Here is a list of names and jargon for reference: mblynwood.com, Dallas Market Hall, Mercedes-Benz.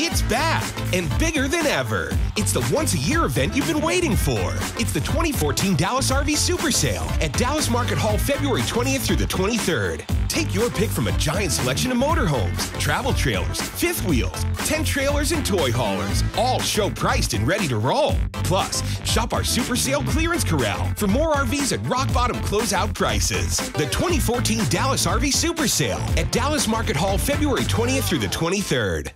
It's back and bigger than ever. It's the once-a-year event you've been waiting for. It's the 2014 Dallas RV Supersale at Dallas Market Hall, February 20th through the 23rd. Take your pick from a giant selection of motorhomes, travel trailers, fifth wheels, tent trailers, and toy haulers, all show priced and ready to roll. Plus, shop our Super Sale Clearance Corral for more RVs at rock-bottom closeout prices. The 2014 Dallas RV Supersale at Dallas Market Hall, February 20th through the 23rd.